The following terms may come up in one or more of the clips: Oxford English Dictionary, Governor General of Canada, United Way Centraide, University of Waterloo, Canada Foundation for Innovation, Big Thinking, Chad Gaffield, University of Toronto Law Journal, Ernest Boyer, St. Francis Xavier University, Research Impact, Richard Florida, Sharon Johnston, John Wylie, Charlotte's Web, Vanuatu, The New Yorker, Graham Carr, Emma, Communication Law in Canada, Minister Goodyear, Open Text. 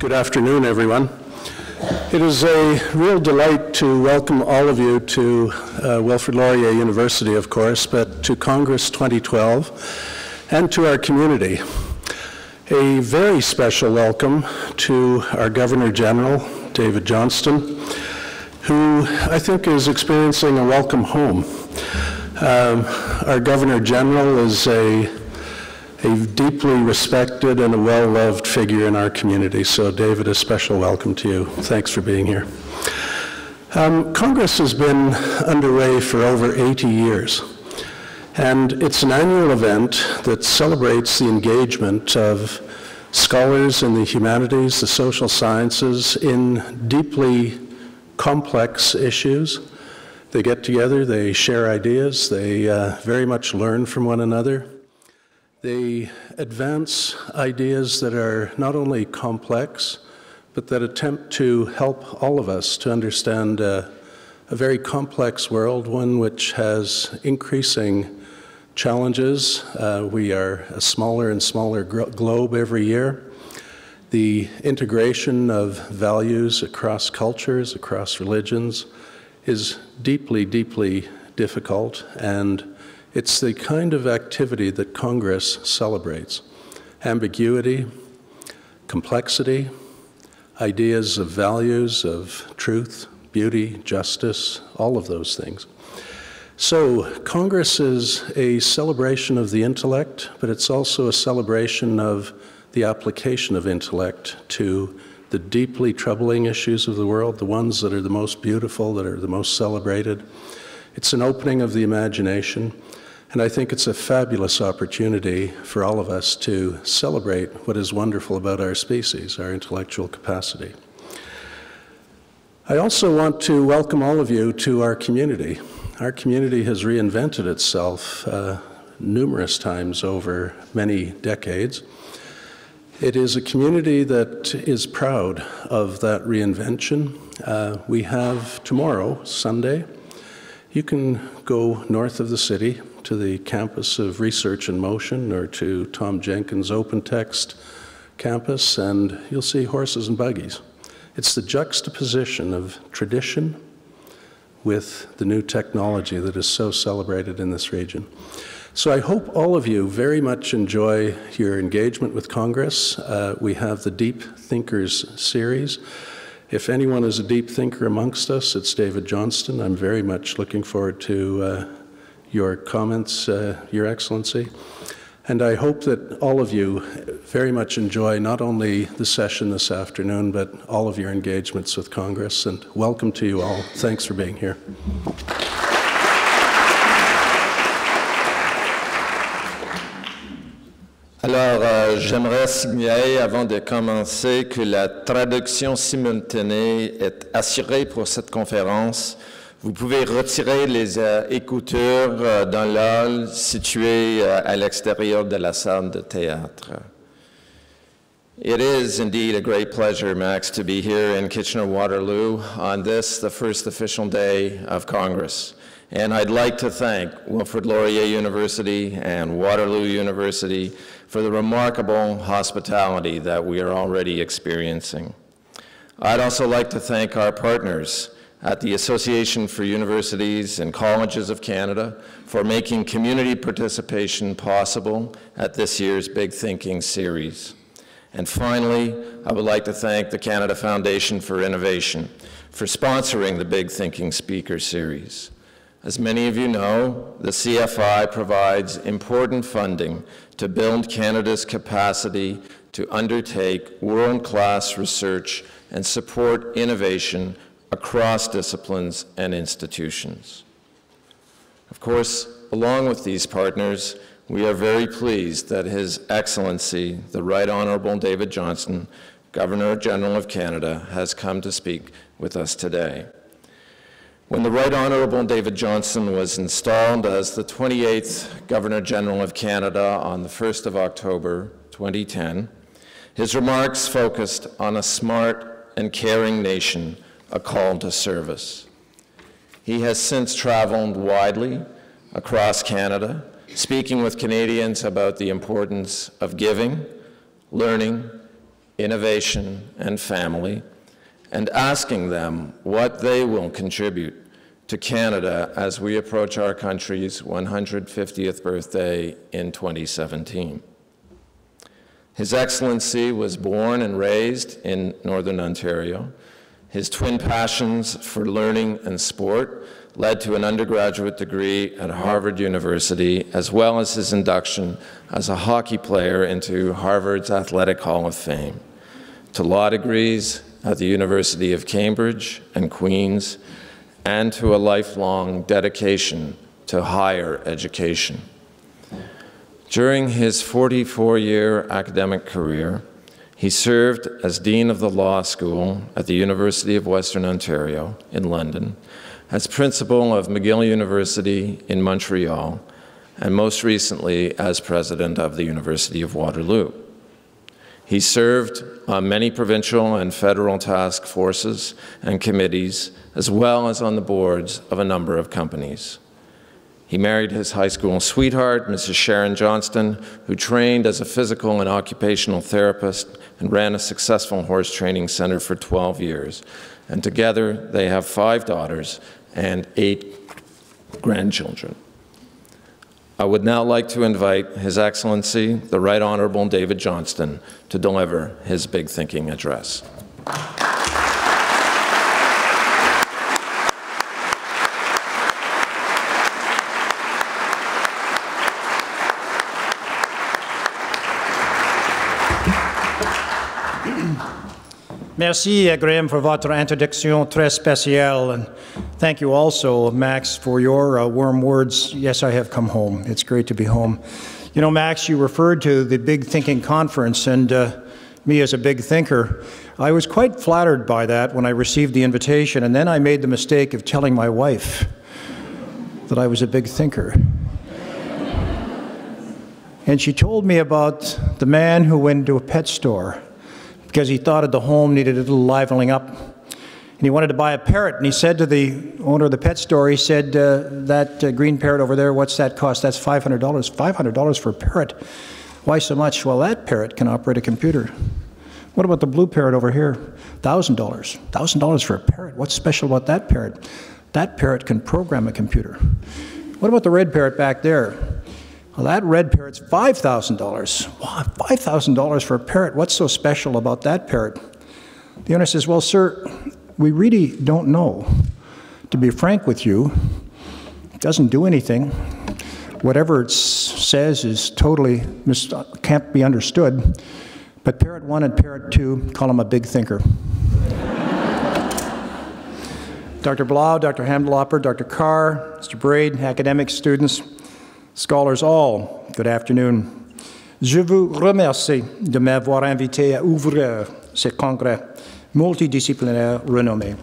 Good afternoon, everyone. It is a real delight to welcome all of you to Wilfrid Laurier University, of course, but to Congress 2012 and to our community. A very special welcome to our Governor General, David Johnston, who I think is experiencing a welcome home. Our Governor General is a deeply respected and a well-loved figure in our community. So David, a special welcome to you. Thanks for being here. Congress has been underway for over 80 years, and it's an annual event that celebrates the engagement of scholars in the humanities, the social sciences, in deeply complex issues. They get together, they share ideas, they very much learn from one another. They advance ideas that are not only complex, but that attempt to help all of us to understand a very complex world, one which has increasing challenges. We are a smaller and smaller globe every year. The integration of values across cultures, across religions, is deeply, deeply difficult, and it's the kind of activity that Congress celebrates. Ambiguity, complexity, ideas of values, of truth, beauty, justice, all of those things. So Congress is a celebration of the intellect, but it's also a celebration of the application of intellect to the deeply troubling issues of the world, the ones that are the most beautiful, that are the most celebrated. It's an opening of the imagination. And I think it's a fabulous opportunity for all of us to celebrate what is wonderful about our species, our intellectual capacity. I also want to welcome all of you to our community. Our community has reinvented itself numerous times over many decades. It is a community that is proud of that reinvention. We have tomorrow, Sunday, you can go north of the city to the campus of Research in Motion or to Tom Jenkins' Open Text campus, and you'll see horses and buggies. It's the juxtaposition of tradition with the new technology that is so celebrated in this region. So I hope all of you very much enjoy your engagement with Congress. We have the Deep Thinkers series. If anyone is a deep thinker amongst us, it's David Johnston. I'm very much looking forward to your comments, Your Excellency. And I hope that all of you very much enjoy not only the session this afternoon, but all of your engagements with Congress. And welcome to you all. Thanks for being here. Alors, j'aimerais signaler avant de commencer que la traduction simultanée est assurée pour cette conférence. Vous pouvez retirer les écouteurs dans l'hall situé à l'extérieur de la salle de théâtre. It is indeed a great pleasure, Max, to be here in Kitchener-Waterloo on this, the first official day of Congress. And I'd like to thank Wilfrid Laurier University and Waterloo University for the remarkable hospitality that we are already experiencing. I'd also like to thank our partners at the Association for Universities and Colleges of Canada for making community participation possible at this year's Big Thinking series. And finally, I would like to thank the Canada Foundation for Innovation for sponsoring the Big Thinking Speaker series. As many of you know, the CFI provides important funding to build Canada's capacity to undertake world-class research and support innovation across disciplines and institutions. Of course, along with these partners, we are very pleased that His Excellency, the Right Honourable David Johnston, Governor General of Canada, has come to speak with us today. When the Right Honourable David Johnston was installed as the 28th Governor General of Canada on the 1st of October 2010, his remarks focused on a smart and caring nation, a call to service. He has since traveled widely across Canada, speaking with Canadians about the importance of giving, learning, innovation, and family, and asking them what they will contribute to Canada as we approach our country's 150th birthday in 2017. His Excellency was born and raised in Northern Ontario. His twin passions for learning and sport led to an undergraduate degree at Harvard University, as well as his induction as a hockey player into Harvard's Athletic Hall of Fame, to law degrees at the University of Cambridge and Queen's, and to a lifelong dedication to higher education. During his 44-year academic career, he served as Dean of the Law School at the University of Western Ontario in London, as Principal of McGill University in Montreal, and most recently as President of the University of Waterloo. He served on many provincial and federal task forces and committees, as well as on the boards of a number of companies. He married his high school sweetheart, Mrs. Sharon Johnston, who trained as a physical and occupational therapist and ran a successful horse training center for 12 years. And together, they have 5 daughters and 8 grandchildren. I would now like to invite His Excellency, the Right Honorable David Johnston, to deliver his Big Thinking address. Merci, Graham, for votre introduction très spéciale, and thank you also, Max, for your warm words. Yes, I have come home. It's great to be home. You know, Max, you referred to the Big Thinking Conference and me as a big thinker. I was quite flattered by that when I received the invitation, and then I made the mistake of telling my wife that I was a big thinker. And she told me about the man who went into a pet store because he thought that the home needed a little livening up. And he wanted to buy a parrot, and he said to the owner of the pet store, he said, that green parrot over there, what's that cost? That's $500. $500 for a parrot? Why so much? Well, that parrot can operate a computer. What about the blue parrot over here? $1,000. $1,000 for a parrot? What's special about that parrot? That parrot can program a computer. What about the red parrot back there? Well, that red parrot's $5,000. Wow, $5,000 for a parrot. What's so special about that parrot? The owner says, well, sir, we really don't know. To be frank with you, it doesn't do anything. Whatever it says is totally, can't be understood. But parrot 1 and parrot 2 call him a big thinker. Dr. Blau, Dr. Hamdullahpur, Dr. Carr, Mr. Braid, academics, students, scholars all, good afternoon. Je vous remercie de m'avoir invité à ouvrir ce congrès multidisciplinaire renommé.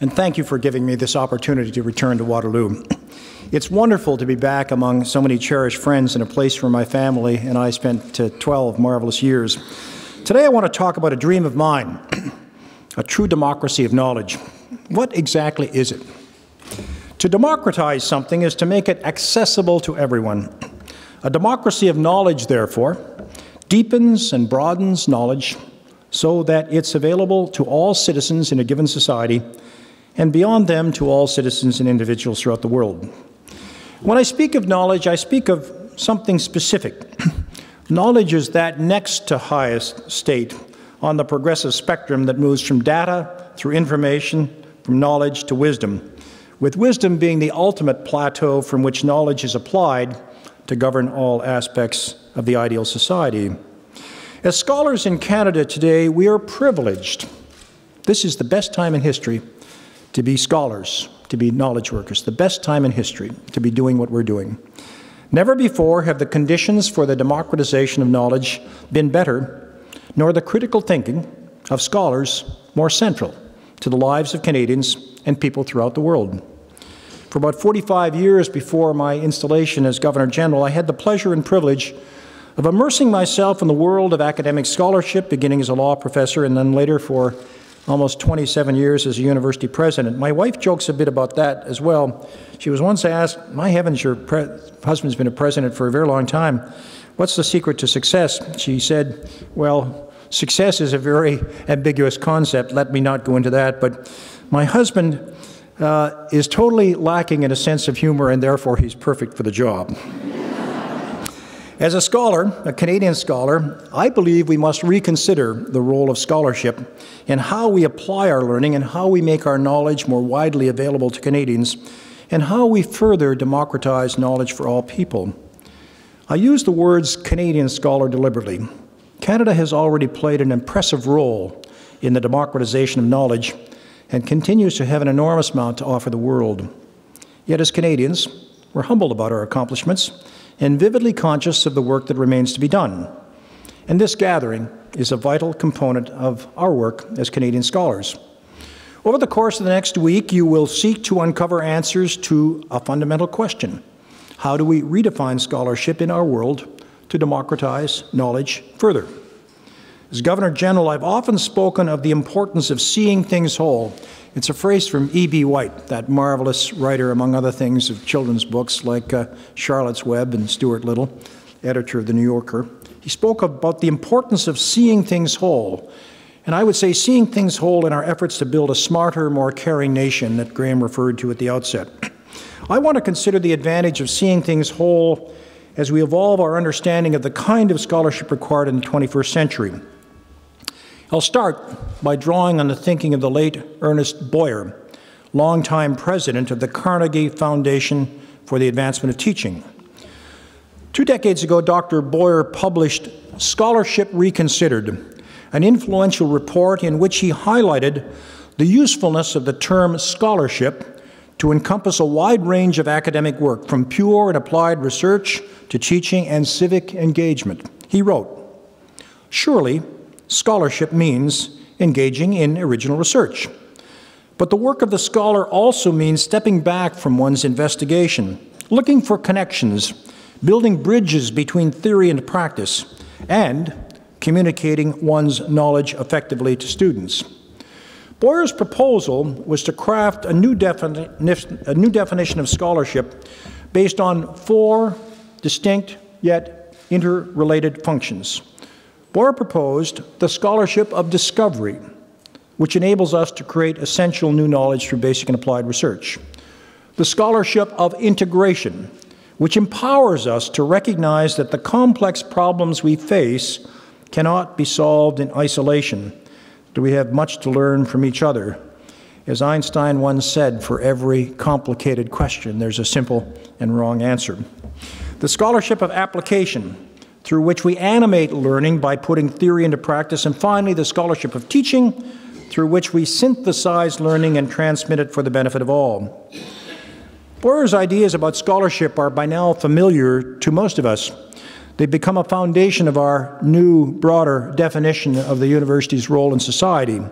And thank you for giving me this opportunity to return to Waterloo. It's wonderful to be back among so many cherished friends in a place where my family and I spent 12 marvelous years. Today I want to talk about a dream of mine, a true democracy of knowledge. What exactly is it? To democratize something is to make it accessible to everyone. A democracy of knowledge, therefore, deepens and broadens knowledge so that it's available to all citizens in a given society and beyond them to all citizens and individuals throughout the world. When I speak of knowledge, I speak of something specific. Knowledge is that next to highest state on the progressive spectrum that moves from data through information, from knowledge to wisdom, with wisdom being the ultimate plateau from which knowledge is applied to govern all aspects of the ideal society. As scholars in Canada today, we are privileged. This is the best time in history to be scholars, to be knowledge workers, the best time in history to be doing what we're doing. Never before have the conditions for the democratization of knowledge been better, nor the critical thinking of scholars more central to the lives of Canadians and people throughout the world. For about 45 years before my installation as Governor General, I had the pleasure and privilege of immersing myself in the world of academic scholarship, beginning as a law professor and then later for almost 27 years as a university president. My wife jokes a bit about that as well. She was once asked, my heavens, your husband's been a president for a very long time. What's the secret to success? She said, well, Success is a very ambiguous concept. Let me not go into that. But my husband is totally lacking in a sense of humor, and therefore he's perfect for the job. As a scholar, a Canadian scholar, I believe we must reconsider the role of scholarship in how we apply our learning and how we make our knowledge more widely available to Canadians and how we further democratize knowledge for all people. I use the words Canadian scholar deliberately. Canada has already played an impressive role in the democratization of knowledge and continues to have an enormous amount to offer the world. Yet as Canadians, we're humbled about our accomplishments and vividly conscious of the work that remains to be done. And this gathering is a vital component of our work as Canadian scholars. Over the course of the next week, you will seek to uncover answers to a fundamental question. How do we redefine scholarship in our world to democratize knowledge further? As Governor General, I've often spoken of the importance of seeing things whole. It's a phrase from E.B. White, that marvelous writer, among other things, of children's books like Charlotte's Web and Stuart Little, editor of The New Yorker. He spoke about the importance of seeing things whole. And I would say seeing things whole in our efforts to build a smarter, more caring nation that Graham referred to at the outset. I want to consider the advantage of seeing things whole as we evolve our understanding of the kind of scholarship required in the 21st century. I'll start by drawing on the thinking of the late Ernest Boyer, longtime president of the Carnegie Foundation for the Advancement of Teaching. 2 decades ago, Dr. Boyer published Scholarship Reconsidered, an influential report in which he highlighted the usefulness of the term scholarship to encompass a wide range of academic work, from pure and applied research to teaching and civic engagement. He wrote, "Surely, scholarship means engaging in original research. But the work of the scholar also means stepping back from one's investigation, looking for connections, building bridges between theory and practice, and communicating one's knowledge effectively to students." Boyer's proposal was to craft a new definition of scholarship based on 4 distinct yet interrelated functions. Boyer proposed the scholarship of discovery, which enables us to create essential new knowledge through basic and applied research. The scholarship of integration, which empowers us to recognize that the complex problems we face cannot be solved in isolation, that we have much to learn from each other. As Einstein once said, for every complicated question, there's a simple and wrong answer. The scholarship of application, through which we animate learning by putting theory into practice, and finally, the scholarship of teaching, through which we synthesize learning and transmit it for the benefit of all. Boyer's ideas about scholarship are by now familiar to most of us. They've become a foundation of our new, broader definition of the university's role in society.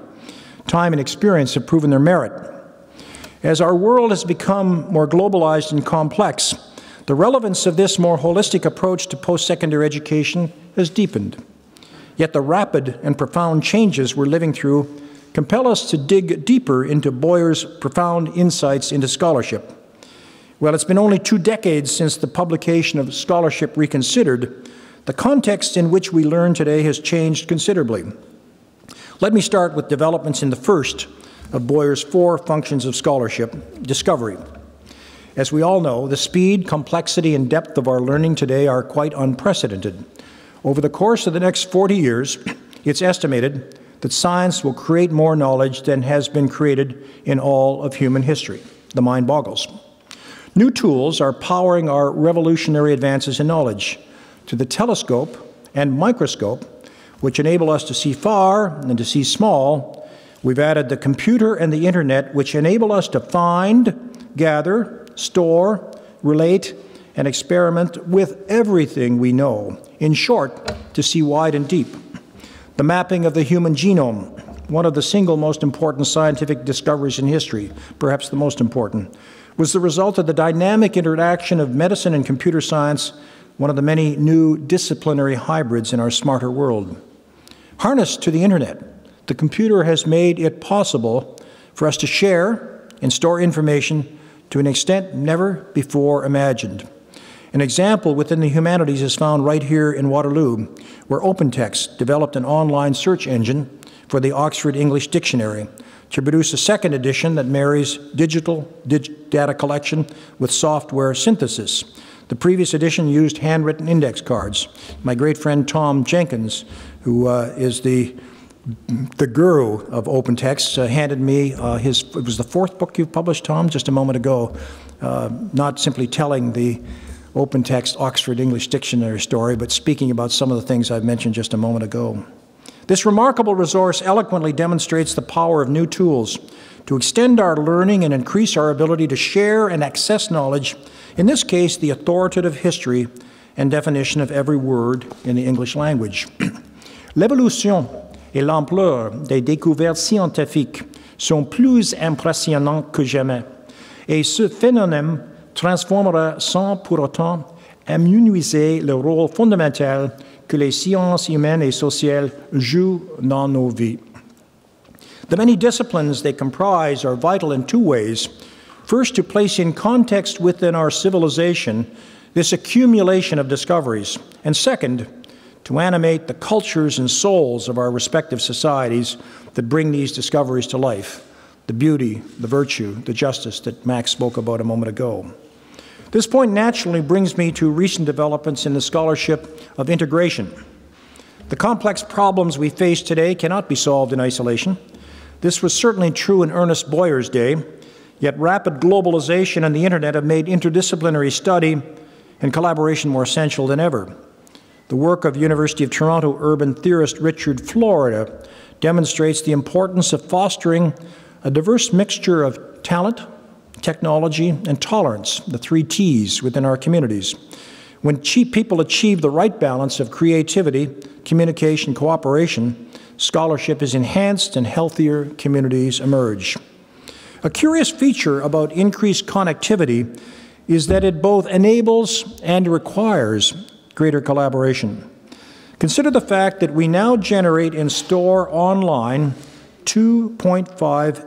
Time and experience have proven their merit. As our world has become more globalized and complex, the relevance of this more holistic approach to post-secondary education has deepened. Yet the rapid and profound changes we're living through compel us to dig deeper into Boyer's profound insights into scholarship. Well, it's been only 2 decades since the publication of Scholarship Reconsidered. The context in which we learn today has changed considerably. Let me start with developments in the first of Boyer's 4 functions of scholarship, discovery. As we all know, the speed, complexity, and depth of our learning today are quite unprecedented. Over the course of the next 40 years, it's estimated that science will create more knowledge than has been created in all of human history. The mind boggles. New tools are powering our revolutionary advances in knowledge, to the telescope and microscope, which enable us to see far and to see small. We've added the computer and the internet, which enable us to find, gather, store, relate, and experiment with everything we know. In short, to see wide and deep. The mapping of the human genome, one of the single most important scientific discoveries in history, perhaps the most important, was the result of the dynamic interaction of medicine and computer science, one of the many new disciplinary hybrids in our smarter world. Harnessed to the internet, the computer has made it possible for us to share and store information to an extent never before imagined. An example within the humanities is found right here in Waterloo, where Open Text developed an online search engine for the Oxford English Dictionary to produce a second edition that marries digital data collection with software synthesis. The previous edition used handwritten index cards. My great friend Tom Jenkins, who is the guru of Open Text, handed me his, it was the fourth book you've published, Tom, just a moment ago, not simply telling the Open Text Oxford English Dictionary story, but speaking about some of the things I've mentioned just a moment ago. This remarkable resource eloquently demonstrates the power of new tools to extend our learning and increase our ability to share and access knowledge, in this case, the authoritative history and definition of every word in the English language. L'évolution et l'ampleur des découvertes scientifiques sont plus impressionnantes que jamais, et ce phénomène transformera sans pour autant minimiser le rôle fondamental que les sciences humaines et sociales jouent dans nos vies. The many disciplines they comprise are vital in two ways. First, to place in context within our civilization this accumulation of discoveries, and second, to animate the cultures and souls of our respective societies that bring these discoveries to life, the beauty, the virtue, the justice that Max spoke about a moment ago. This point naturally brings me to recent developments in the scholarship of integration. The complex problems we face today cannot be solved in isolation. This was certainly true in Ernest Boyer's day, yet rapid globalization and the internet have made interdisciplinary study and collaboration more essential than ever. The work of University of Toronto urban theorist Richard Florida demonstrates the importance of fostering a diverse mixture of talent, technology, and tolerance, the three T's within our communities. When people achieve the right balance of creativity, communication, cooperation, scholarship is enhanced and healthier communities emerge. A curious feature about increased connectivity is that it both enables and requires greater collaboration. Consider the fact that we now generate and store online 2.5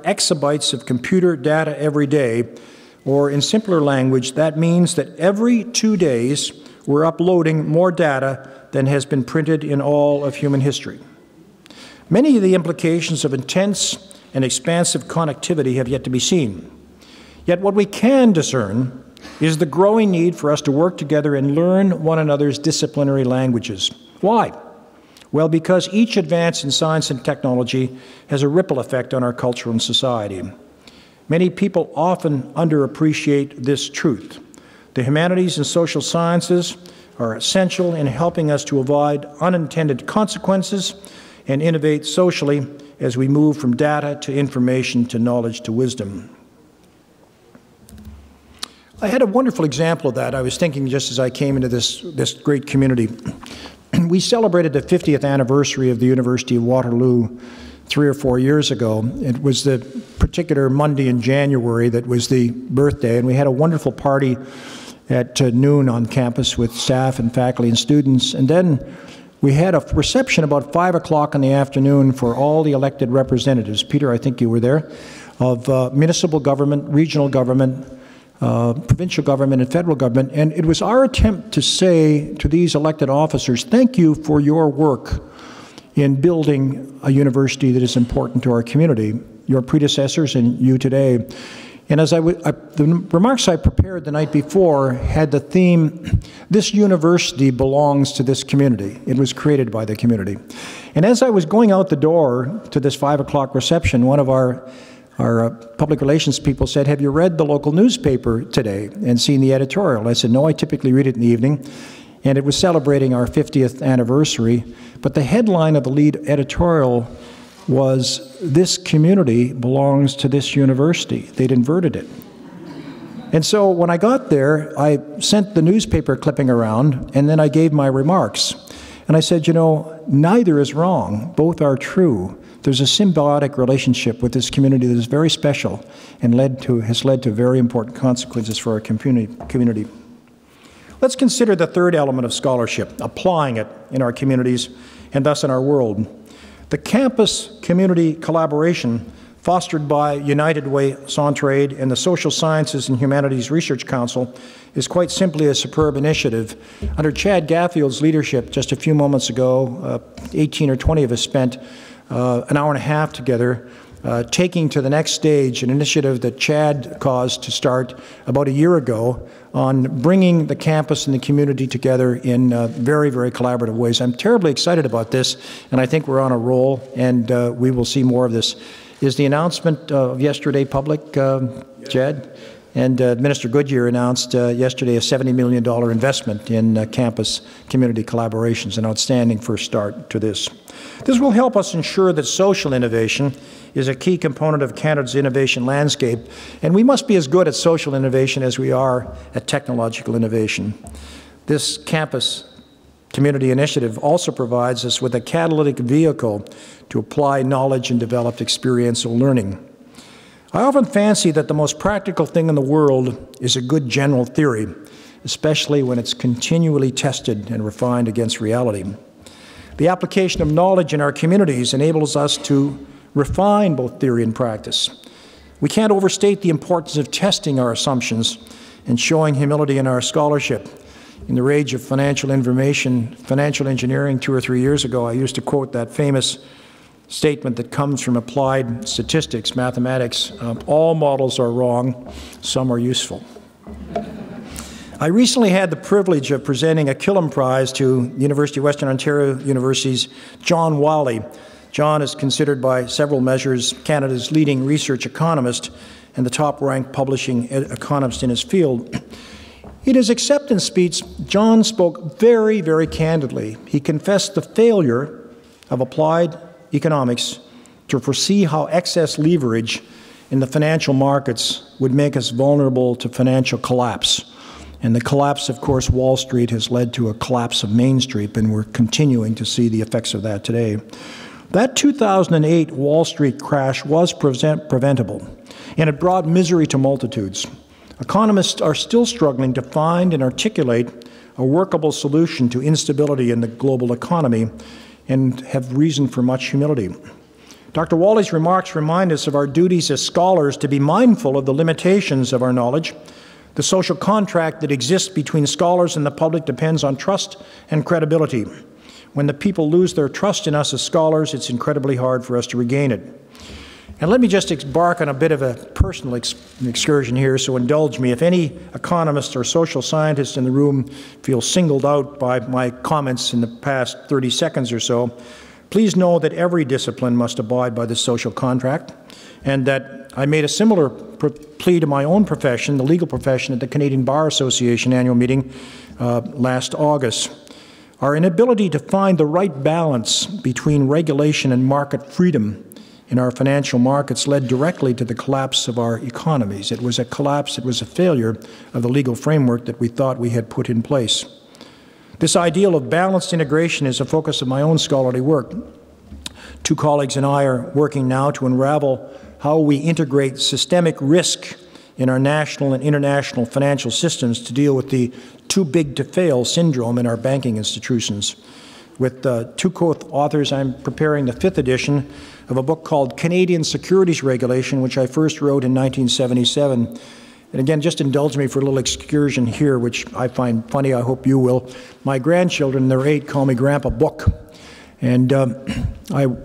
exabytes of computer data every day, or in simpler language, that means that every 2 days we're uploading more data than has been printed in all of human history. Many of the implications of intense and expansive connectivity have yet to be seen. Yet what we can discern is the growing need for us to work together and learn one another's disciplinary languages. Why? Well, because each advance in science and technology has a ripple effect on our culture and society. Many people often underappreciate this truth. The humanities and social sciences are essential in helping us to avoid unintended consequences and innovate socially as we move from data to information to knowledge to wisdom. I had a wonderful example of that. I was thinking just as I came into this great community. We celebrated the 50th anniversary of the University of Waterloo 3 or 4 years ago. It was the particular Monday in January that was the birthday, and we had a wonderful party at noon on campus with staff and faculty and students. And then we had a reception about 5 o'clock in the afternoon for all the elected representatives. Peter, I think you were there, of municipal government, regional government, provincial government and federal government, and it was our attempt to say to these elected officers, thank you for your work in building a university that is important to our community, your predecessors and you today. And as the remarks I prepared the night before had the theme, this university belongs to this community. It was created by the community. And as I was going out the door to this 5 o'clock reception, one of our public relations people said, have you read the local newspaper today and seen the editorial? I said, no, I typically read it in the evening. And it was celebrating our 50th anniversary. But the headline of the lead editorial was, this community belongs to this university. They'd inverted it. And so when I got there, I sent the newspaper clipping around, and then I gave my remarks. And I said, you know, neither is wrong. Both are true. There's a symbiotic relationship with this community that is very special and has led to very important consequences for our community. Let's consider the third element of scholarship, applying it in our communities and thus in our world. The campus community collaboration fostered by United Way Centraide and the Social Sciences and Humanities Research Council, is quite simply a superb initiative. Under Chad Gaffield's leadership just a few moments ago, 18 or 20 of us spent an hour and a half together taking to the next stage an initiative that Chad caused to start about a year ago on bringing the campus and the community together in very, very collaborative ways. I'm terribly excited about this, and I think we're on a roll, and we will see more of this. Is the announcement of yesterday public, Chad? And Minister Goodyear announced yesterday a $70 million investment in campus community collaborations, an outstanding first start to this. This will help us ensure that social innovation is a key component of Canada's innovation landscape, and we must be as good at social innovation as we are at technological innovation. This campus community initiative also provides us with a catalytic vehicle to apply knowledge and develop experiential learning. I often fancy that the most practical thing in the world is a good general theory, especially when it's continually tested and refined against reality. The application of knowledge in our communities enables us to refine both theory and practice. We can't overstate the importance of testing our assumptions and showing humility in our scholarship. In the rage of financial engineering 2 or 3 years ago, I used to quote that famous statement that comes from applied statistics, mathematics, all models are wrong, some are useful. I recently had the privilege of presenting a Killam Prize to University of Western Ontario University's John Wylie. John is considered by several measures Canada's leading research economist and the top-ranked publishing economist in his field. In his acceptance speech, John spoke very, very candidly. He confessed the failure of applied economics to foresee how excess leverage in the financial markets would make us vulnerable to financial collapse. And the collapse, of course, Wall Street has led to a collapse of Main Street, and we're continuing to see the effects of that today. That 2008 Wall Street crash was preventable, and it brought misery to multitudes. Economists are still struggling to find and articulate a workable solution to instability in the global economy, and have reason for much humility. Dr. Wylie's remarks remind us of our duties as scholars to be mindful of the limitations of our knowledge. The social contract that exists between scholars and the public depends on trust and credibility. When the people lose their trust in us as scholars, it's incredibly hard for us to regain it. And let me just embark on a bit of a personal excursion here, so indulge me. If any economist or social scientist in the room feels singled out by my comments in the past 30 seconds or so, please know that every discipline must abide by this social contract, and that I made a similar plea to my own profession, the legal profession, at the Canadian Bar Association annual meeting last August. Our inability to find the right balance between regulation and market freedom in our financial markets led directly to the collapse of our economies. It was a collapse, it was a failure of the legal framework that we thought we had put in place. This ideal of balanced integration is a focus of my own scholarly work. Two colleagues and I are working now to unravel how we integrate systemic risk in our national and international financial systems to deal with the too-big-to-fail syndrome in our banking institutions. With two co-authors, I'm preparing the 5th edition of a book called Canadian Securities Regulation, which I first wrote in 1977. And again, just indulge me for a little excursion here, which I find funny, I hope you will. My grandchildren, they're 8, call me Grandpa Book. And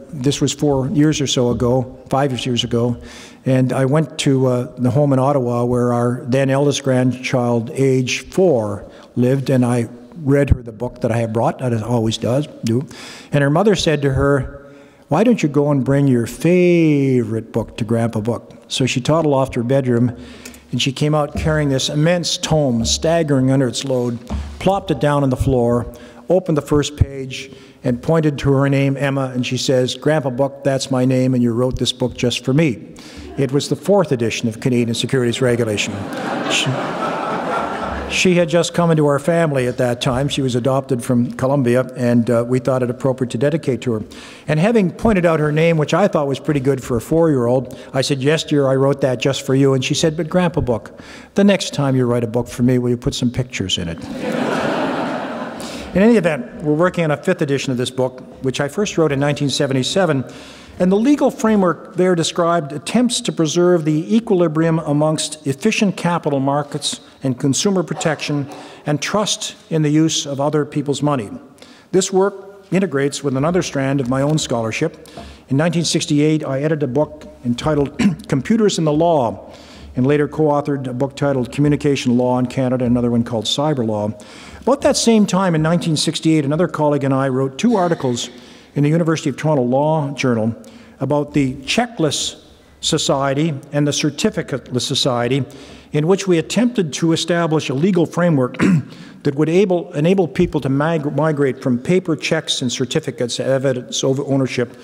this was 5 years ago, and I went to the home in Ottawa where our then eldest grandchild, age 4, lived, and I read her the book that I have brought, that it always does do. And her mother said to her, "Why don't you go and bring your favorite book to Grandpa Book?" So she toddled off to her bedroom, and she came out carrying this immense tome, staggering under its load, plopped it down on the floor, opened the first page, and pointed to her name, Emma, and she says, "Grandpa Book, that's my name, and you wrote this book just for me." It was the 4th edition of Canadian Securities Regulation. She had just come into our family at that time. She was adopted from Colombia, and we thought it appropriate to dedicate to her. And having pointed out her name, which I thought was pretty good for a 4-year-old, I said, "Yes, dear, I wrote that just for you." And she said, "But Grandpa Book, the next time you write a book for me, will you put some pictures in it?" In any event, we're working on a 5th edition of this book, which I first wrote in 1977, And the legal framework there described attempts to preserve the equilibrium amongst efficient capital markets and consumer protection and trust in the use of other people's money. This work integrates with another strand of my own scholarship. In 1968, I edited a book entitled Computers in the Law, and later co-authored a book titled Communication Law in Canada, another one called Cyber Law. About that same time in 1968, another colleague and I wrote two articles in the University of Toronto Law Journal about the Checklist Society and the Certificateless Society, in which we attempted to establish a legal framework that would enable people to migrate from paper checks and certificates of evidence of ownership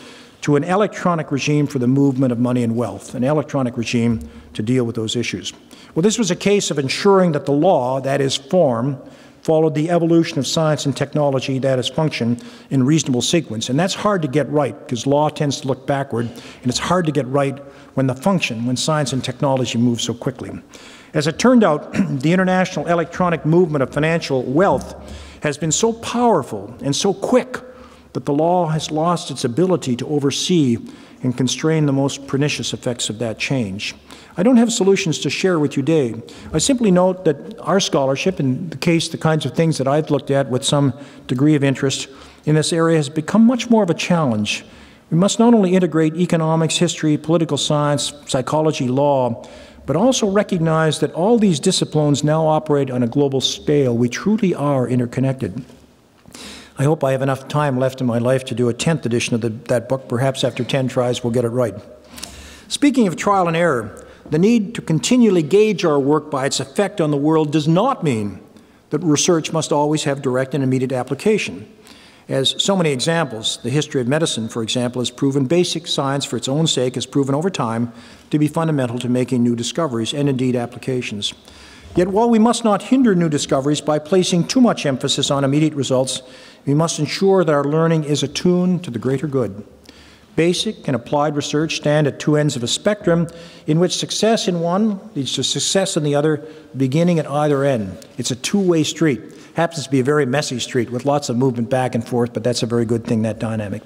to an electronic regime for the movement of money and wealth, an electronic regime to deal with those issues. Well, this was a case of ensuring that the law, that is form, followed the evolution of science and technology, that is function, in reasonable sequence. And that's hard to get right, because law tends to look backward, and it's hard to get right when the function, when science and technology move so quickly. As it turned out, the international electronic movement of financial wealth has been so powerful and so quick that the law has lost its ability to oversee and constrain the most pernicious effects of that change. I don't have solutions to share with you today. I simply note that our scholarship, in the case, the kinds of things that I've looked at with some degree of interest in this area, has become much more of a challenge. We must not only integrate economics, history, political science, psychology, law, but also recognize that all these disciplines now operate on a global scale. We truly are interconnected. I hope I have enough time left in my life to do a 10th edition of that book. Perhaps after 10 tries, we'll get it right. Speaking of trial and error, the need to continually gauge our work by its effect on the world does not mean that research must always have direct and immediate application. As so many examples, the history of medicine, for example, has proven basic science for its own sake has proven over time to be fundamental to making new discoveries and indeed applications. Yet while we must not hinder new discoveries by placing too much emphasis on immediate results, we must ensure that our learning is attuned to the greater good. Basic and applied research stand at two ends of a spectrum in which success in one leads to success in the other, beginning at either end. It's a two-way street. Happens to be a very messy street with lots of movement back and forth, but that's a very good thing, that dynamic.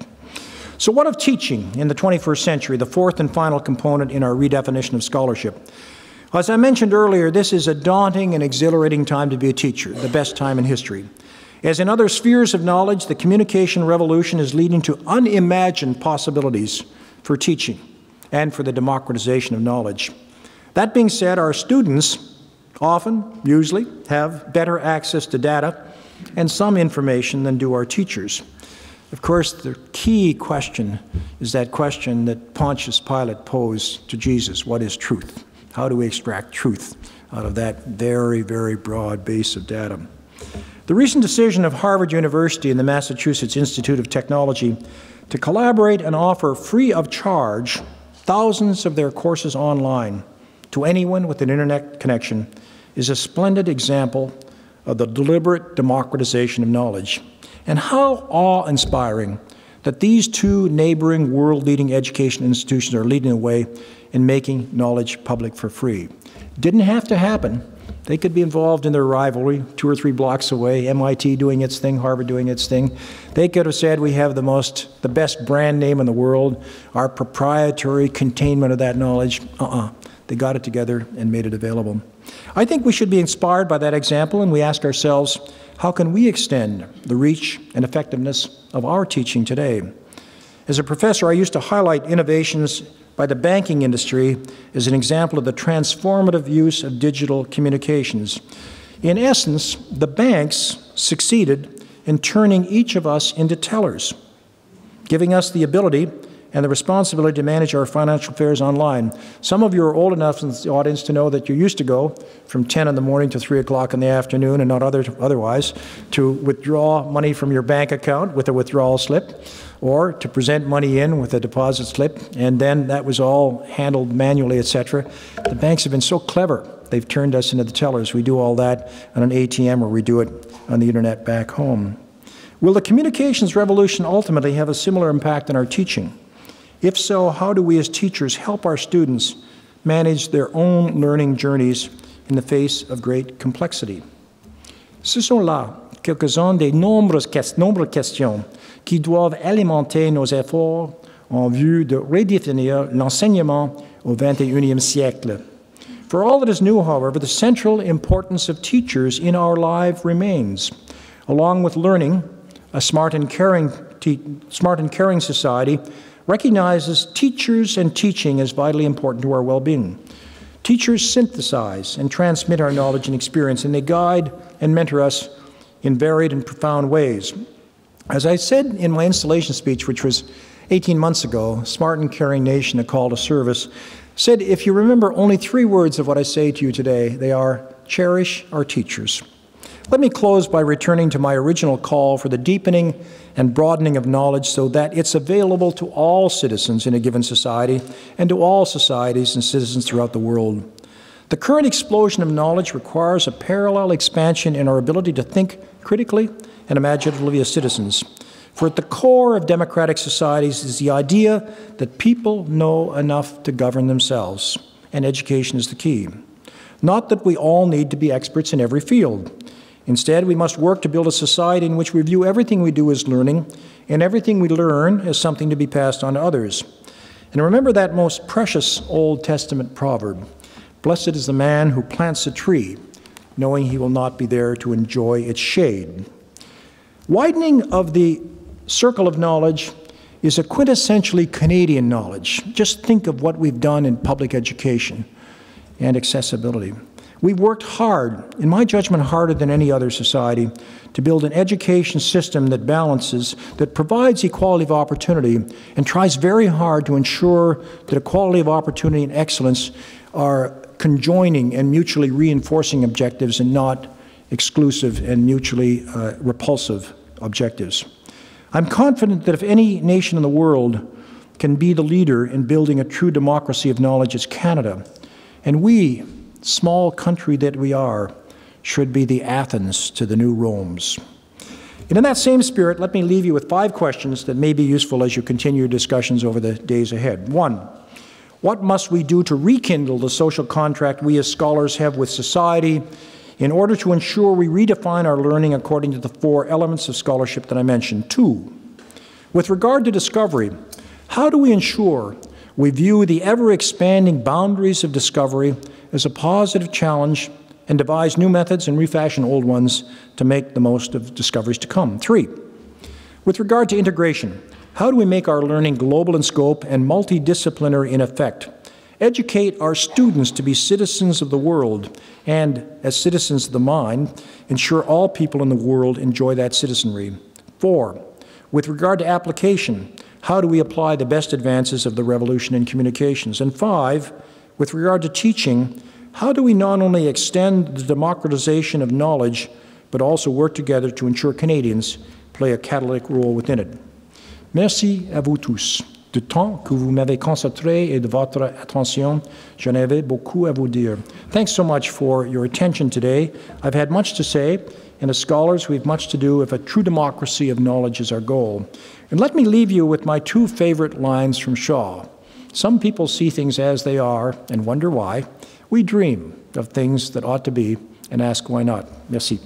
So what of teaching in the 21st century, the fourth and final component in our redefinition of scholarship? As I mentioned earlier, this is a daunting and exhilarating time to be a teacher, the best time in history. As in other spheres of knowledge, the communication revolution is leading to unimagined possibilities for teaching and for the democratization of knowledge. That being said, our students often, usually, have better access to data and some information than do our teachers. Of course, the key question is that question that Pontius Pilate posed to Jesus: what is truth? How do we extract truth out of that very, very broad base of data? The recent decision of Harvard University and the Massachusetts Institute of Technology to collaborate and offer free of charge thousands of their courses online to anyone with an internet connection is a splendid example of the deliberate democratization of knowledge. And how awe-inspiring that these two neighboring world-leading education institutions are leading the way in making knowledge public for free. Didn't have to happen. They could be involved in their rivalry 2 or 3 blocks away, MIT doing its thing, Harvard doing its thing. They could have said, we have the best brand name in the world, our proprietary containment of that knowledge. They got it together and made it available. I think we should be inspired by that example, and we ask ourselves, how can we extend the reach and effectiveness of our teaching today? As a professor, I used to highlight innovations by the banking industry as an example of the transformative use of digital communications. In essence, the banks succeeded in turning each of us into tellers, giving us the ability and the responsibility to manage our financial affairs online. Some of you are old enough in the audience to know that you used to go from 10 in the morning to 3 o'clock in the afternoon and not otherwise to withdraw money from your bank account with a withdrawal slip, or to present money in with a deposit slip, and then that was all handled manually, etc. The banks have been so clever, they've turned us into the tellers. We do all that on an ATM, or we do it on the internet back home. Will the communications revolution ultimately have a similar impact on our teaching? If so, how do we as teachers help our students manage their own learning journeys in the face of great complexity? Ce sont là quelques-uns des nombreuses questions qui doivent alimenter nos efforts en vue de redéfinir l'enseignement au 21e siècle. For all that is new, however, the central importance of teachers in our life remains. Along with learning, a smart and caring society recognizes teachers and teaching as vitally important to our well-being. Teachers synthesize and transmit our knowledge and experience, and they guide and mentor us in varied and profound ways. As I said in my installation speech, which was 18 months ago, Smart and Caring Nation, a call to service, said, if you remember only three words of what I say to you today, they are, cherish our teachers. Let me close by returning to my original call for the deepening and broadening of knowledge so that it's available to all citizens in a given society and to all societies and citizens throughout the world. The current explosion of knowledge requires a parallel expansion in our ability to think critically and imaginatively as citizens. For at the core of democratic societies is the idea that people know enough to govern themselves, and education is the key. Not that we all need to be experts in every field. Instead, we must work to build a society in which we view everything we do as learning, and everything we learn as something to be passed on to others. And remember that most precious Old Testament proverb, "Blessed is the man who plants a tree, knowing he will not be there to enjoy its shade." Widening of the circle of knowledge is a quintessentially Canadian knowledge. Just think of what we've done in public education and accessibility. We've worked hard, in my judgment, harder than any other society, to build an education system that balances, that provides equality of opportunity, and tries very hard to ensure that equality of opportunity and excellence are conjoining and mutually reinforcing objectives and not exclusive and mutually repulsive objectives. I'm confident that if any nation in the world can be the leader in building a true democracy of knowledge, it's Canada. And we, small country that we are, should be the Athens to the new Romes. And in that same spirit, let me leave you with five questions that may be useful as you continue discussions over the days ahead. One, what must we do to rekindle the social contract we as scholars have with society in order to ensure we redefine our learning according to the four elements of scholarship that I mentioned? Two, with regard to discovery, how do we ensure we view the ever-expanding boundaries of discovery as a positive challenge and devise new methods and refashion old ones to make the most of discoveries to come? Three, with regard to integration, how do we make our learning global in scope and multidisciplinary in effect? Educate our students to be citizens of the world and, as citizens of the mind, ensure all people in the world enjoy that citizenry. Four, with regard to application, how do we apply the best advances of the revolution in communications? And five, with regard to teaching, how do we not only extend the democratization of knowledge, but also work together to ensure Canadians play a catalytic role within it? Merci à vous tous. Du temps que vous m'avez consacré et de votre attention, j'en avais beaucoup à vous dire. Thanks so much for your attention today. I've had much to say, and as scholars, we have much to do if a true democracy of knowledge is our goal. And let me leave you with my two favorite lines from Shaw. Some people see things as they are and wonder why. We dream of things that ought to be and ask why not. Merci.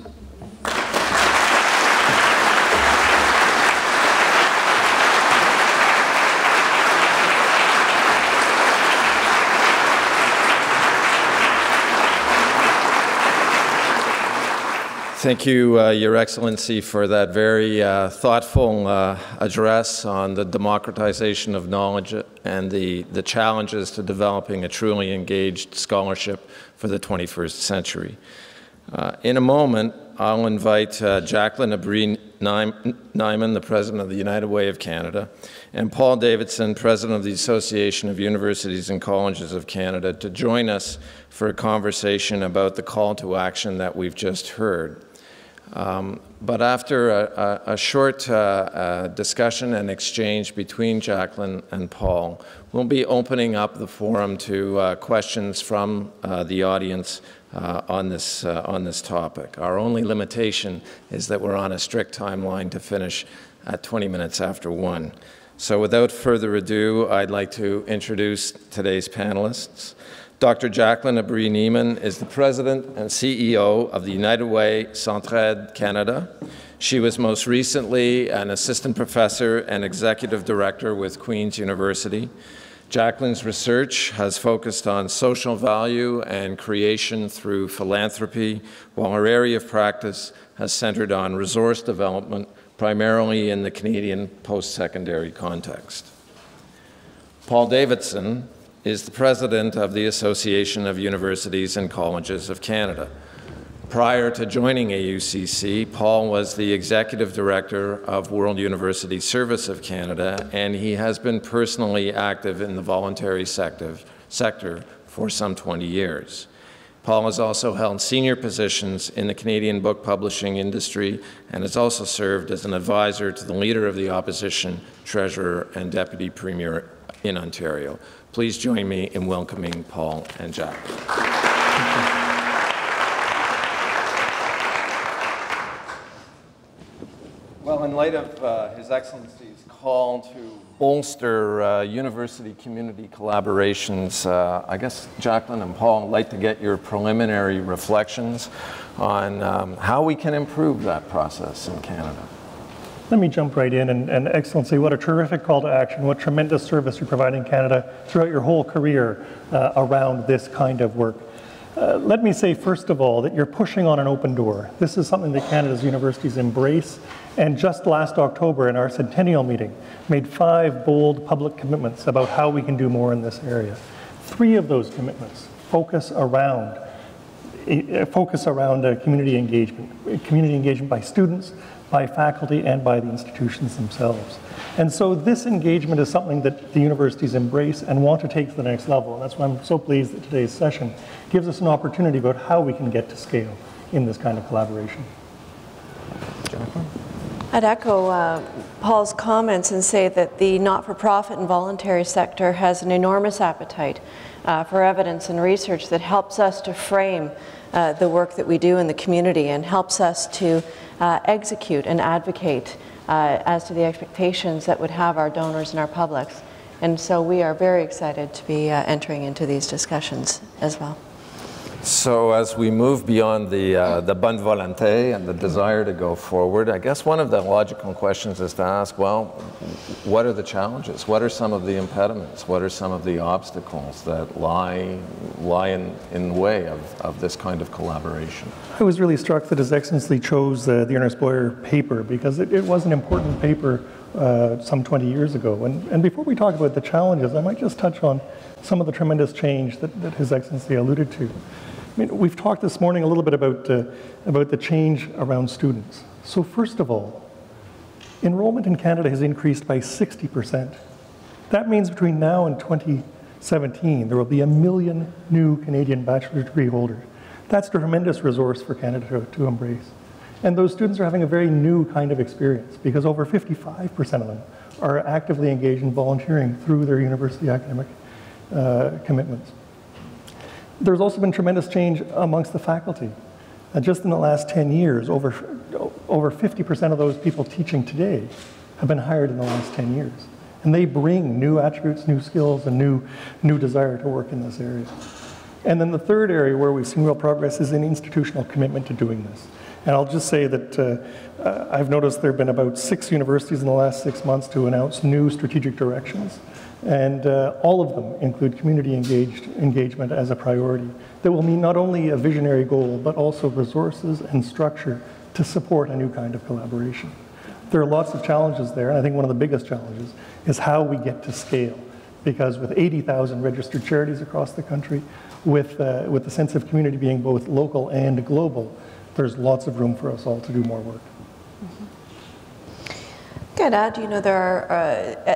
Thank you, Your Excellency, for that very thoughtful address on the democratization of knowledge and the challenges to developing a truly engaged scholarship for the 21st century. In a moment, I'll invite Jacqueline Abray-Nyemann, the President of the United Way of Canada, and Paul Davidson, President of the Association of Universities and Colleges of Canada, to join us for a conversation about the call to action that we've just heard. But after a short discussion and exchange between Jacqueline and Paul, we'll be opening up the forum to questions from the audience on this topic. Our only limitation is that we're on a strict timeline to finish at 20 minutes after 1. So without further ado, I'd like to introduce today's panelists. Dr. Jacqueline Abray-Nyemann is the president and CEO of the United Way Centraide, Canada. She was most recently an assistant professor and executive director with Queen's University. Jacqueline's research has focused on social value and creation through philanthropy, while her area of practice has centered on resource development, primarily in the Canadian post-secondary context. Paul Davidson is the president of the Association of Universities and Colleges of Canada. Prior to joining AUCC, Paul was the executive director of World University Service of Canada, and he has been personally active in the voluntary sector for some 20 years. Paul has also held senior positions in the Canadian book publishing industry and has also served as an advisor to the Leader of the Opposition, Treasurer, and Deputy Premier in Ontario. Please join me in welcoming Paul and Jack. Well, in light of His Excellency's call to bolster university community collaborations, I guess Jacqueline and Paul would like to get your preliminary reflections on how we can improve that process in Canada. Let me jump right in, and Excellency, what a terrific call to action, what tremendous service you're providing Canada throughout your whole career around this kind of work. Let me say, first of all, that you're pushing on an open door. This is something that Canada's universities embrace, and just last October in our centennial meeting, made 5 bold public commitments about how we can do more in this area. 3 of those commitments focus around community engagement by students, by faculty, and by the institutions themselves. And so this engagement is something that the universities embrace and want to take to the next level. And that's why I'm so pleased that today's session gives us an opportunity about how we can get to scale in this kind of collaboration. Jacqueline? I'd echo Paul's comments and say that the not-for-profit and voluntary sector has an enormous appetite for evidence and research that helps us to frame the work that we do in the community and helps us to execute and advocate as to the expectations that would have our donors and our publics. And so we are very excited to be entering into these discussions as well. So as we move beyond the bonne volonté and the desire to go forward, I guess one of the logical questions is to ask, well, what are the challenges? What are some of the impediments? What are some of the obstacles that lie in the way of this kind of collaboration? I was really struck that His Excellency chose the Ernest Boyer paper, because it was an important paper some 20 years ago. And before we talk about the challenges, I might just touch on some of the tremendous change that His Excellency alluded to. I mean, we've talked this morning a little bit about the change around students. So first of all, enrollment in Canada has increased by 60%. That means between now and 2017, there will be 1 million new Canadian bachelor degree holders. That's a tremendous resource for Canada to embrace. And those students are having a very new kind of experience, because over 55% of them are actively engaged in volunteering through their university academic commitments. There's also been tremendous change amongst the faculty. Just in the last 10 years, over 50% of those people teaching today have been hired in the last 10 years. And they bring new attributes, new skills, and new desire to work in this area. And then the third area where we've seen real progress is an institutional commitment to doing this. And I'll just say that I've noticed there have been about 6 universities in the last 6 months to announce new strategic directions. And all of them include community engagement as a priority that will mean not only a visionary goal, but also resources and structure to support a new kind of collaboration. There are lots of challenges there, and I think one of the biggest challenges is how we get to scale. Because with 80,000 registered charities across the country, with the sense of community being both local and global, there's lots of room for us all to do more work. I'd add, you know, there are,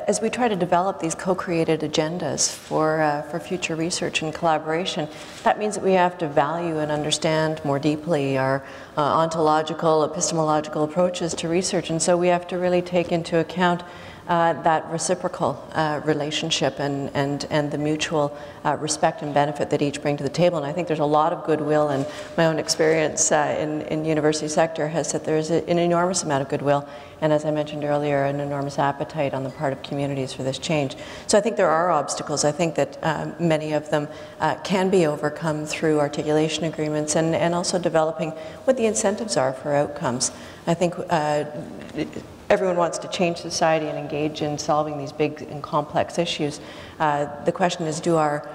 as we try to develop these co-created agendas for future research and collaboration, that means that we have to value and understand more deeply our ontological, epistemological approaches to research. And so we have to really take into account that reciprocal relationship and the mutual respect and benefit that each bring to the table. And I think there's a lot of goodwill, and my own experience in university sector has said there's an enormous amount of goodwill, and as I mentioned earlier, an enormous appetite on the part of communities for this change. So I think there are obstacles. I think that many of them can be overcome through articulation agreements and also developing what the incentives are for outcomes. I think everyone wants to change society and engage in solving these big and complex issues. The question is, do our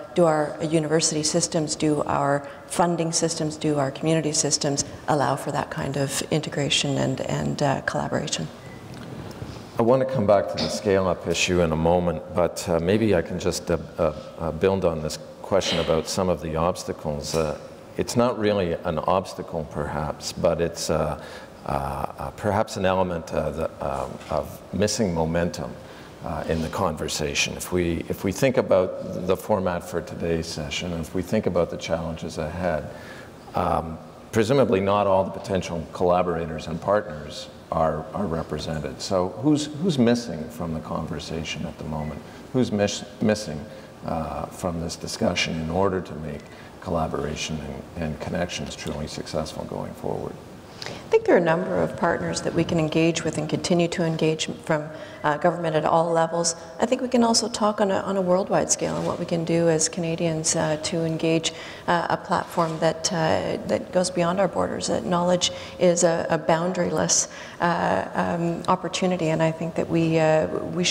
university systems, do our funding systems, do our community systems allow for that kind of integration and collaboration? I want to come back to the scale-up issue in a moment, but maybe I can just build on this question about some of the obstacles. It's not really an obstacle, perhaps, but it's perhaps an element of missing momentum in the conversation. If we think about the format for today's session, if we think about the challenges ahead, presumably not all the potential collaborators and partners are represented. So who's missing from the conversation at the moment? Who's missing from this discussion in order to make collaboration and connections truly successful going forward? I think there are a number of partners that we can engage with and continue to engage from government at all levels. I think we can also talk on a worldwide scale and what we can do as Canadians to engage a platform that, that goes beyond our borders, that knowledge is a boundaryless opportunity, and I think that we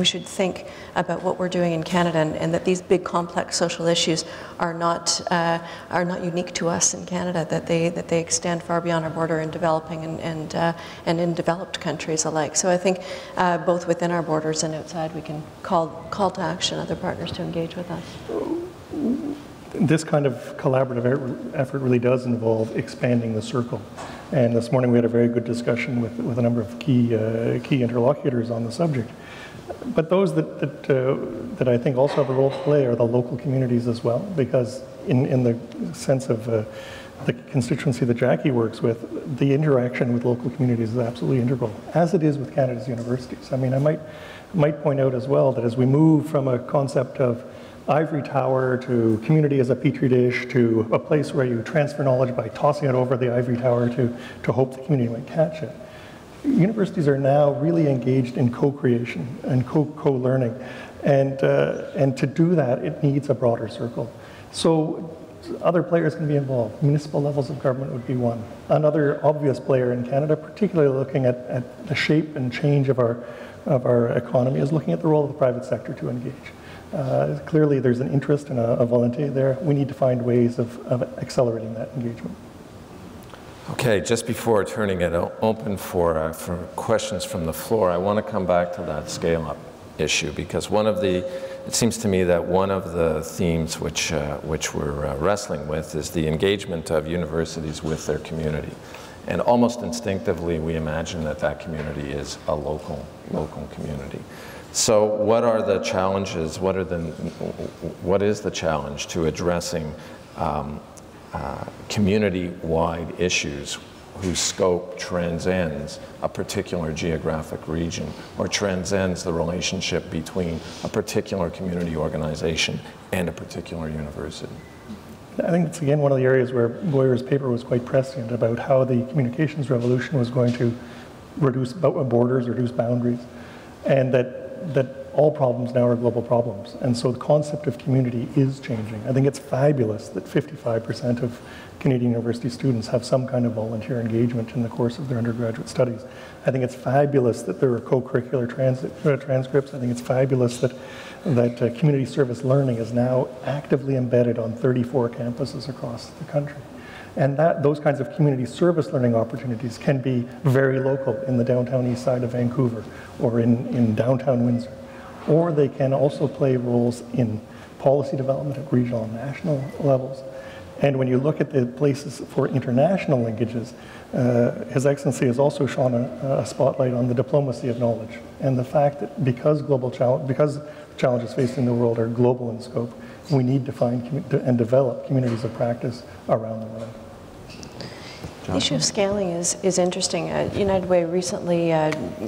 should think about what we're doing in Canada, and that these big complex social issues are not unique to us in Canada, that they extend far beyond our border in developing and in developed countries alike. So I think both within our borders and outside, we can call to action other partners to engage with us. This kind of collaborative effort really does involve expanding the circle. And this morning we had a very good discussion with a number of key interlocutors on the subject. But those that I think also have a role to play are the local communities as well, because in the sense of the constituency that Jackie works with, the interaction with local communities is absolutely integral, as it is with Canada's universities. I mean, I might point out as well that as we move from a concept of ivory tower to community as a petri dish to a place where you transfer knowledge by tossing it over the ivory tower to hope the community might catch it, universities are now really engaged in co-creation and co-learning. And to do that, it needs a broader circle. So other players can be involved. Municipal levels of government would be one. Another obvious player in Canada, particularly looking at the shape and change of our economy, is looking at the role of the private sector to engage. Clearly, there's an interest and a volunteer there. We need to find ways of accelerating that engagement. Okay, just before turning it open for questions from the floor, I want to come back to that scale-up issue, because it seems to me that one of the themes which we're wrestling with is the engagement of universities with their community. And almost instinctively, we imagine that community is a local community. So what are the challenges? What is the challenge to addressing community-wide issues whose scope transcends a particular geographic region or transcends the relationship between a particular community organization and a particular university? I think it's again one of the areas where Boyer's paper was quite prescient about how the communications revolution was going to reduce borders, reduce boundaries, and that all problems now are global problems. And so the concept of community is changing. I think it's fabulous that 55% of Canadian university students have some kind of volunteer engagement in the course of their undergraduate studies. I think it's fabulous that there are co-curricular transcripts. I think it's fabulous that community service learning is now actively embedded on 34 campuses across the country. And those kinds of community service learning opportunities can be very local in the downtown east side of Vancouver or in downtown Windsor. Or they can also play roles in policy development at regional and national levels. And when you look at the places for international linkages, His Excellency has also shone a spotlight on the diplomacy of knowledge and the fact that because challenges faced in the world are global in scope, we need to find and develop communities of practice around the world. The issue of scaling is interesting. United Way recently,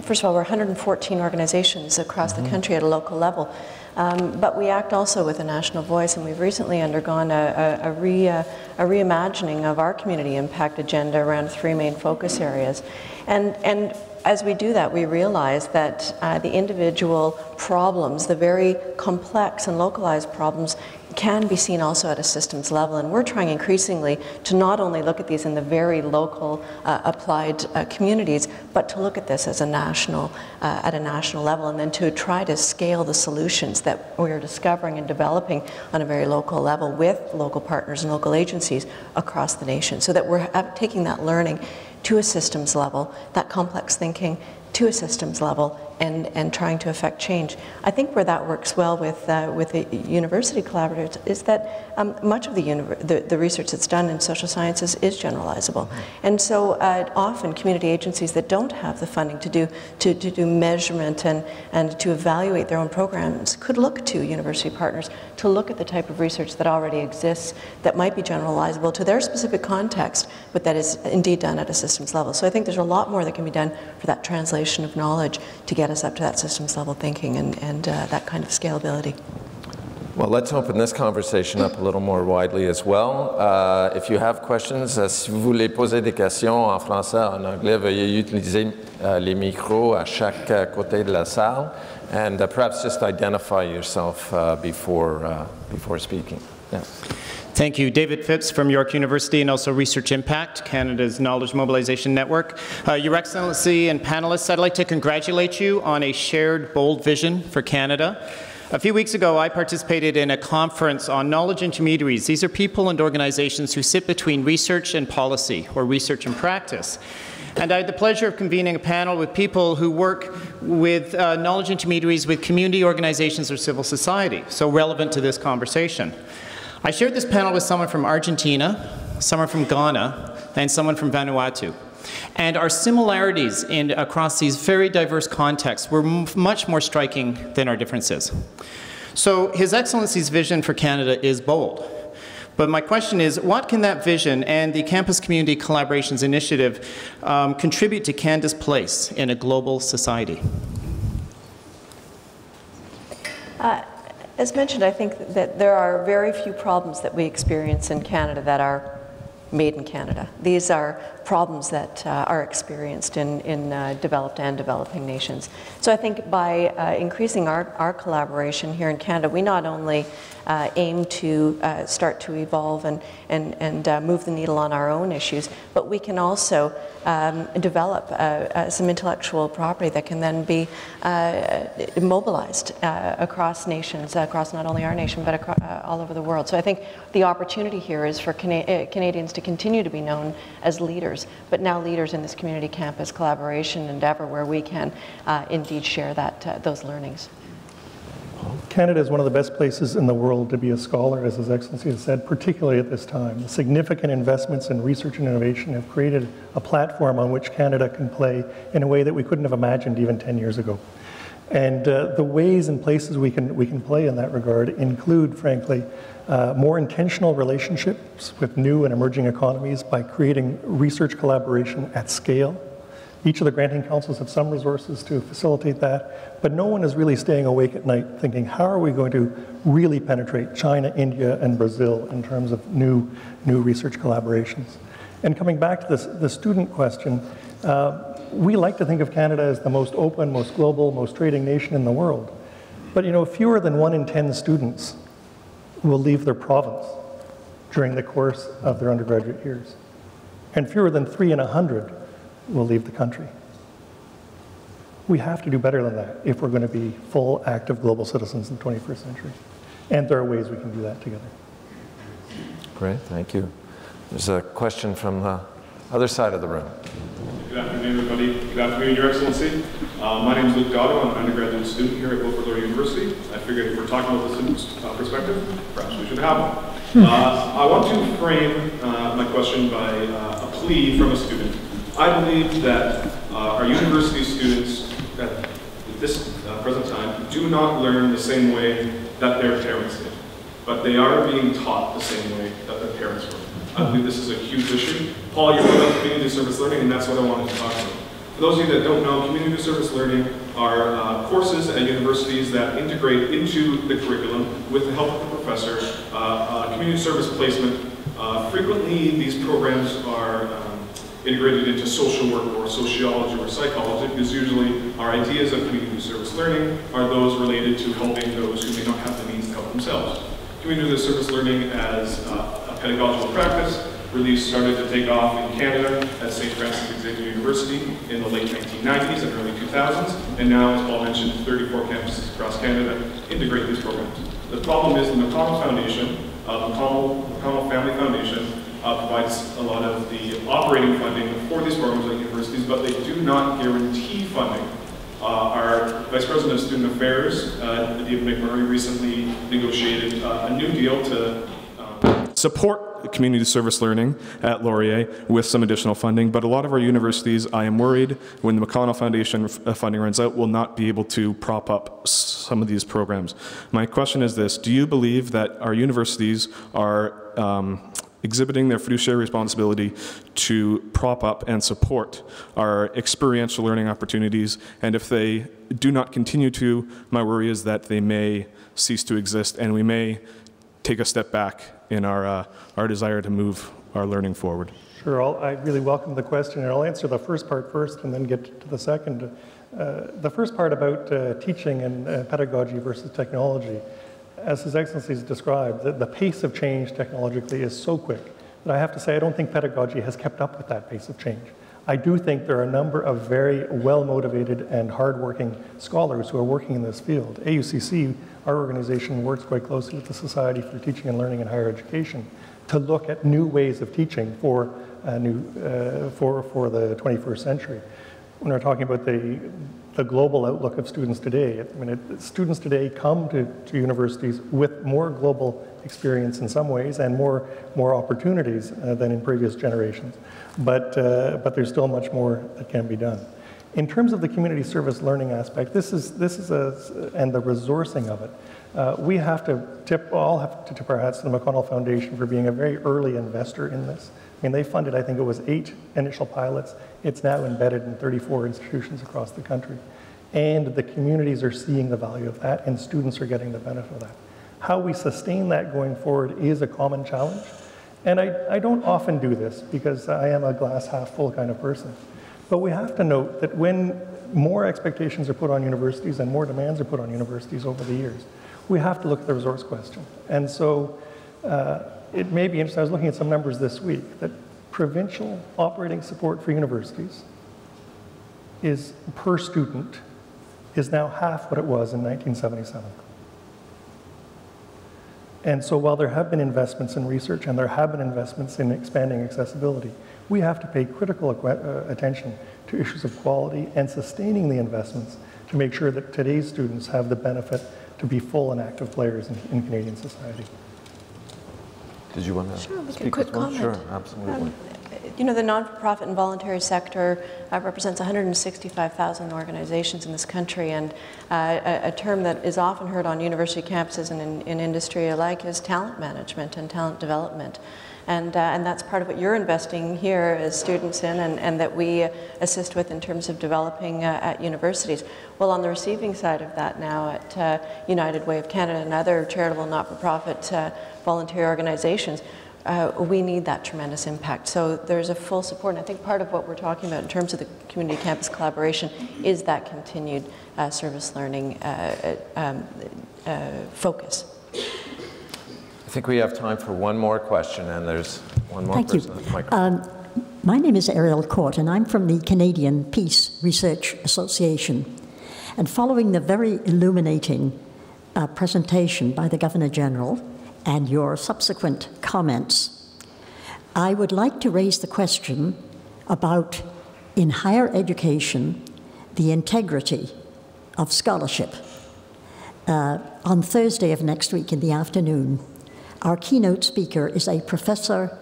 first of all, we're 114 organizations across the country at a local level, but we act also with a national voice, and we've recently undergone a reimagining of our community impact agenda around three main focus areas. And as we do that, we realize that the individual problems, the very complex and localized problems, can be seen also at a systems level, and we're trying increasingly to not only look at these in the very local applied communities, but to look at this as a national, at a national level, and then to try to scale the solutions that we're discovering and developing on a very local level with local partners and local agencies across the nation, so that we're taking that learning to a systems level, that complex thinking to a systems level, and trying to affect change. I think where that works well with the university collaborators is that much of the research that's done in social sciences is generalizable. And so often community agencies that don't have the funding to do measurement and to evaluate their own programs could look to university partners to look at the type of research that already exists that might be generalizable to their specific context, but that is indeed done at a systems level. So I think there's a lot more that can be done for that translation of knowledge to get us up to that systems level thinking and that kind of scalability. Well, let's open this conversation up a little more widely as well. If you have questions, si vous voulez poser des questions en français, en anglais, veuillez utiliser les micros à chaque côté de la salle, and perhaps just identify yourself before speaking. Yeah. Thank you. David Phipps from York University and also Research Impact, Canada's Knowledge Mobilization Network. Your Excellency and panelists, I'd like to congratulate you on a shared, bold vision for Canada. A few weeks ago, I participated in a conference on knowledge intermediaries. These are people and organizations who sit between research and policy, or research and practice. And I had the pleasure of convening a panel with people who work with knowledge intermediaries with community organizations or civil society, so relevant to this conversation. I shared this panel with someone from Argentina, someone from Ghana, and someone from Vanuatu. And our similarities across these very diverse contexts were much more striking than our differences. So His Excellency's vision for Canada is bold. But my question is, what can that vision and the Campus Community Collaborations Initiative contribute to Canada's place in a global society? As mentioned, I think that there are very few problems that we experience in Canada that are made in Canada. These are problems that are experienced in developed and developing nations. So I think by increasing our collaboration here in Canada, we not only aim to start to evolve and move the needle on our own issues, but we can also develop some intellectual property that can then be mobilized across nations, across not only our nation, but across, all over the world. So I think the opportunity here is for Canadians to continue to be known as leaders, but now leaders in this community campus collaboration endeavor where we can indeed share that, those learnings. Canada is one of the best places in the world to be a scholar, as His Excellency has said, particularly at this time. The significant investments in research and innovation have created a platform on which Canada can play in a way that we couldn't have imagined even 10 years ago. And the ways and places we can play in that regard include, frankly, more intentional relationships with new and emerging economies by creating research collaboration at scale. Each of the granting councils have some resources to facilitate that, but no one is really staying awake at night thinking, how are we going to really penetrate China, India, and Brazil in terms of new research collaborations? And coming back to the student question, we like to think of Canada as the most open, most global, most trading nation in the world. But you know, fewer than 1 in 10 students will leave their province during the course of their undergraduate years. And fewer than 3 in 100 will leave the country. We have to do better than that if we're going to be full, active global citizens in the 21st century. And there are ways we can do that together. Great, thank you. There's a question from the other side of the room. Good afternoon, everybody. Good afternoon, Your Excellency. My name is Luke Dotto. I'm an undergraduate student here at Wilfrid Laurier University. I figured if we're talking about the student's perspective, perhaps we should have one. I want to frame my question by a plea from a student. I believe that our university students at this present time do not learn the same way that their parents did, but they are being taught the same way that their parents were. I believe this is a huge issue. Paul, you wrote about community service learning, and that's what I wanted to talk about. For those of you that don't know, community service learning are courses at universities that integrate into the curriculum, with the help of the professor, community service placement. Frequently, these programs are integrated into social work or sociology or psychology, because usually our ideas of community service learning are those related to helping those who may not have the means to help themselves. Community service learning as a pedagogical practice really started to take off in Canada at St. Francis Xavier University in the late 1990s and early 2000s, and now, as Paul mentioned, 34 campuses across Canada integrate these programs. The problem is the McConnell Foundation, McConnell Family Foundation, provides a lot of the operating funding for these programs at universities, but they do not guarantee funding. Our Vice President of Student Affairs, David McMurray, recently negotiated a new deal to support community service learning at Laurier with some additional funding, but a lot of our universities, I am worried, when the McConnell Foundation funding runs out, will not be able to prop up some of these programs. My question is this: do you believe that our universities are exhibiting their fiduciary responsibility to prop up and support our experiential learning opportunities? And if they do not continue to, my worry is that they may cease to exist and we may take a step back in our desire to move our learning forward. Sure, I really welcome the question, and I'll answer the first part first and then get to the second. The first part about teaching and pedagogy versus technology, as His Excellency has described, the pace of change technologically is so quick that I have to say I don't think pedagogy has kept up with that pace of change. I do think there are a number of very well-motivated and hard-working scholars who are working in this field. AUCC, our organization, works quite closely with the Society for Teaching and Learning in Higher Education to look at new ways of teaching for the 21st century. When we're talking about the global outlook of students today, I mean, students today come to universities with more global experience in some ways and more opportunities than in previous generations. But there's still much more that can be done. In terms of the community service learning aspect, and the resourcing of it, we all have to tip our hats to the McConnell Foundation for being a very early investor in this. I mean, they funded, I think it was 8 initial pilots. It's now embedded in 34 institutions across the country. And the communities are seeing the value of that, and students are getting the benefit of that. How we sustain that going forward is a common challenge. And I don't often do this because I am a glass half full kind of person. But we have to note that when more expectations are put on universities and more demands are put on universities over the years, we have to look at the resource question. And so it may be interesting, I was looking at some numbers this week, that provincial operating support for universities is per student is now half what it was in 1977. And so while there have been investments in research and there have been investments in expanding accessibility, we have to pay critical attention to issues of quality and sustaining the investments to make sure that today's students have the benefit to be full and active players in Canadian society. Did you want to speak? Quick comment. Sure, absolutely. You know, the nonprofit and voluntary sector represents 165,000 organizations in this country, and a term that is often heard on university campuses and in industry alike is talent management and talent development. And that's part of what you're investing here as students in, and that we assist with in terms of developing at universities. Well, on the receiving side of that now at United Way of Canada and other charitable not-for-profit voluntary organizations, we need that tremendous impact. So there's a full support, and I think part of what we're talking about in terms of the community campus collaboration is that continued service learning focus. I think we have time for one more question, and there's one more person on the microphone. Thank you. My name is Ariel Court, and I'm from the Canadian Peace Research Association. And following the very illuminating presentation by the Governor General and your subsequent comments, I would like to raise the question about, in higher education, the integrity of scholarship. On Thursday of next week in the afternoon, our keynote speaker is a Professor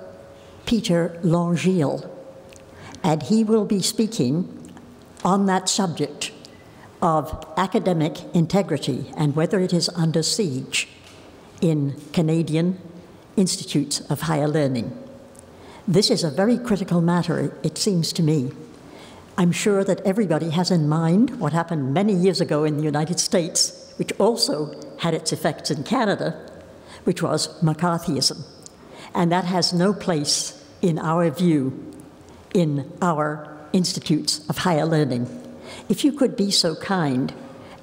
Peter Langille, and he will be speaking on that subject of academic integrity and whether it is under siege in Canadian institutes of higher learning. This is a very critical matter, it seems to me. I'm sure that everybody has in mind what happened many years ago in the United States, which also had its effects in Canada, which was McCarthyism. And that has no place, in our view, in our institutes of higher learning. If you could be so kind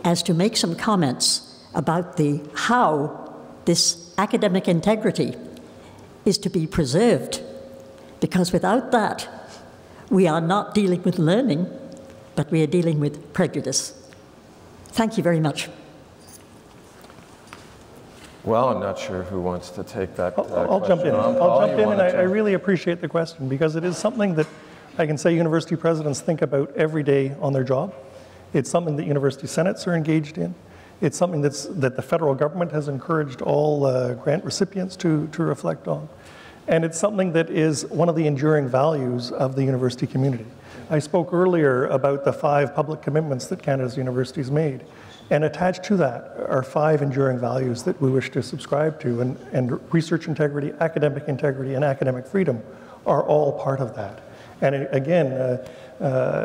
as to make some comments about the how this academic integrity is to be preserved, because without that, we are not dealing with learning, but we are dealing with prejudice. Thank you very much. Well, I'm not sure who wants to take that I'll jump in. I'll jump in, and I really appreciate the question, because it is something that I can say university presidents think about every day on their job. It's something that university senates are engaged in. It's something that the federal government has encouraged all grant recipients to reflect on. And it's something that is one of the enduring values of the university community. I spoke earlier about the 5 public commitments that Canada's universities made. And attached to that are 5 enduring values that we wish to subscribe to. And research integrity, and academic freedom are all part of that. And again,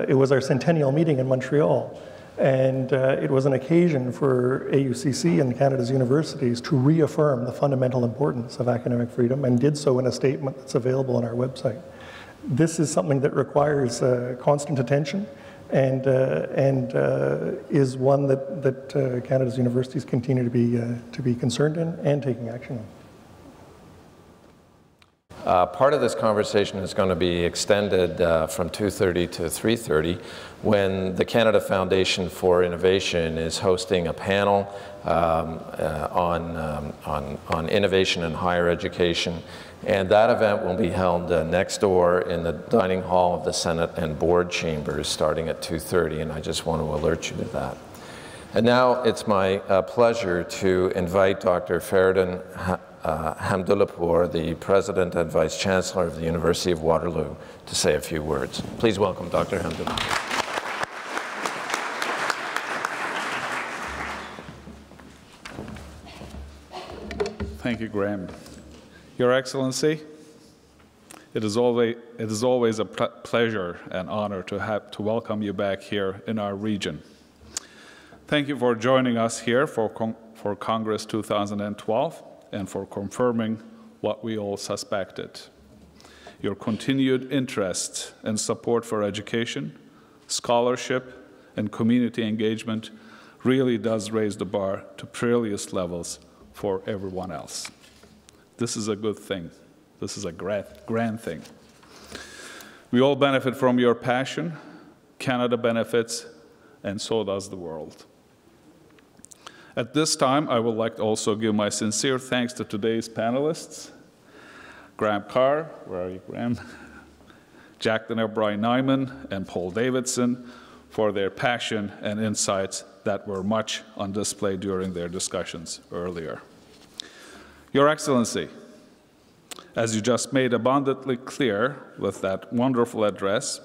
it was our centennial meeting in Montreal. And it was an occasion for AUCC and Canada's universities to reaffirm the fundamental importance of academic freedom, and did so in a statement that's available on our website. This is something that requires constant attention, and is one that Canada's universities continue to be concerned in and taking action on. Part of this conversation is going to be extended from 2:30 to 3:30, when the Canada Foundation for Innovation is hosting a panel on innovation in higher education. And that event will be held next door in the dining hall of the Senate and Board Chambers starting at 2:30, and I just want to alert you to that. And now it's my pleasure to invite Dr. Faridan Hamdullahpur, the President and Vice Chancellor of the University of Waterloo, to say a few words. Please welcome Dr. Hamdullahpur. Thank you, Graham. Your Excellency, it is always a pleasure and honor to welcome you back here in our region. Thank you for joining us here for Congress 2012. And for confirming what we all suspected. Your continued interest and support for education, scholarship, and community engagement really does raise the bar to perilous levels for everyone else. This is a good thing. This is a grand thing. We all benefit from your passion. Canada benefits, and so does the world. At this time, I would like to also give my sincere thanks to today's panelists, Graham Carr, where are you, Graham? Jacqueline Abray-Nyemann and Paul Davidson, for their passion and insights that were much on display during their discussions earlier. Your Excellency, as you just made abundantly clear with that wonderful address,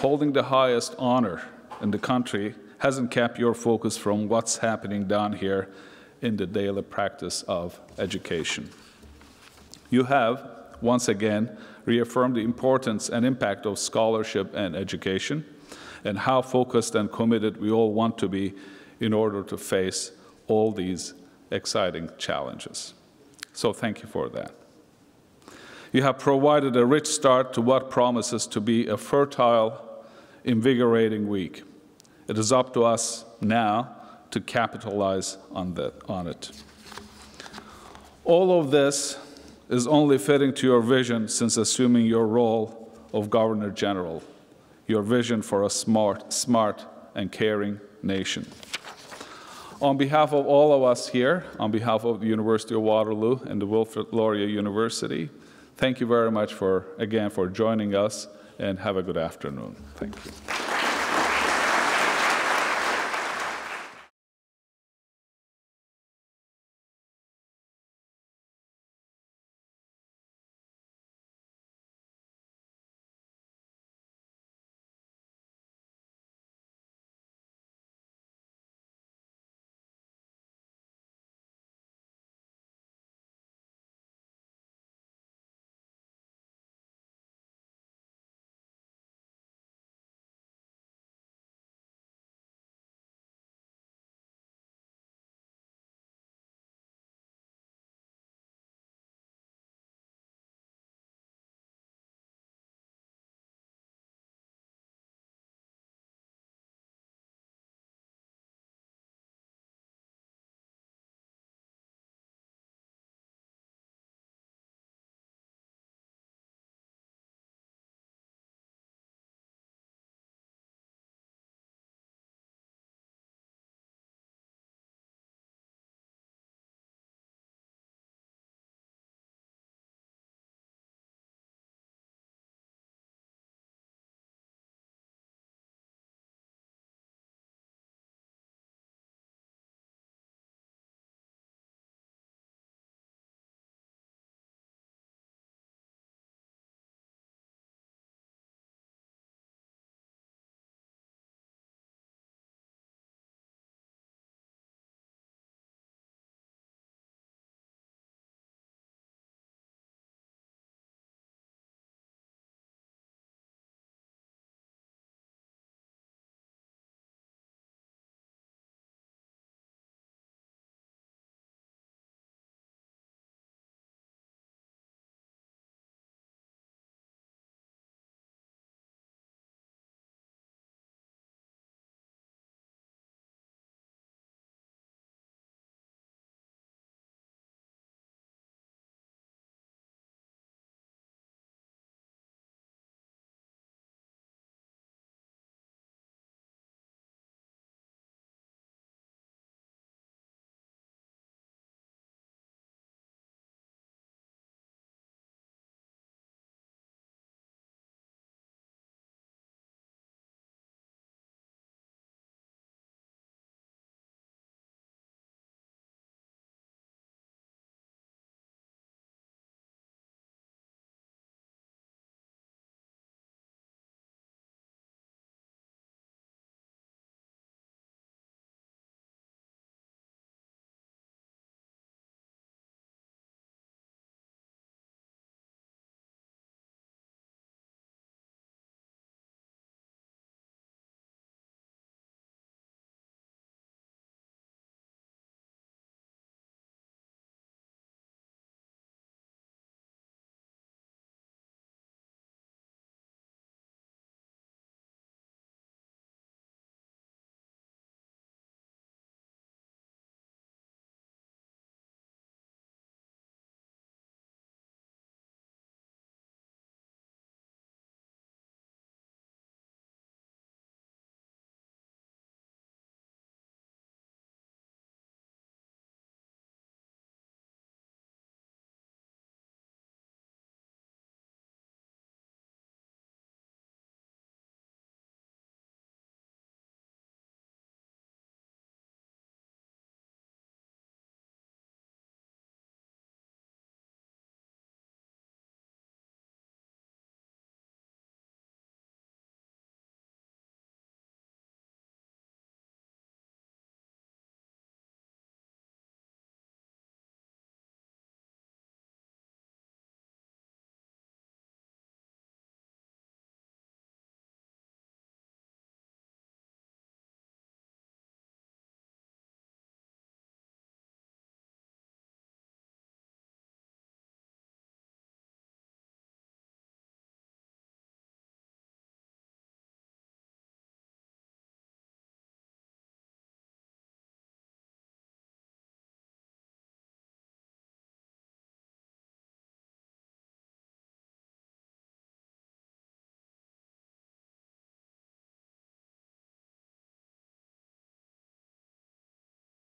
holding the highest honor in the country hasn't kept your focus from what's happening down here in the daily practice of education. You have, once again, reaffirmed the importance and impact of scholarship and education, and how focused and committed we all want to be in order to face all these exciting challenges. So thank you for that. You have provided a rich start to what promises to be a fertile, invigorating week. It is up to us now to capitalize on it. All of this is only fitting to your vision since assuming your role of Governor General, your vision for a smart and caring nation. On behalf of all of us here, on behalf of the University of Waterloo and the Wilfrid Laurier University, thank you very much for, again, for joining us, and have a good afternoon. Thank you.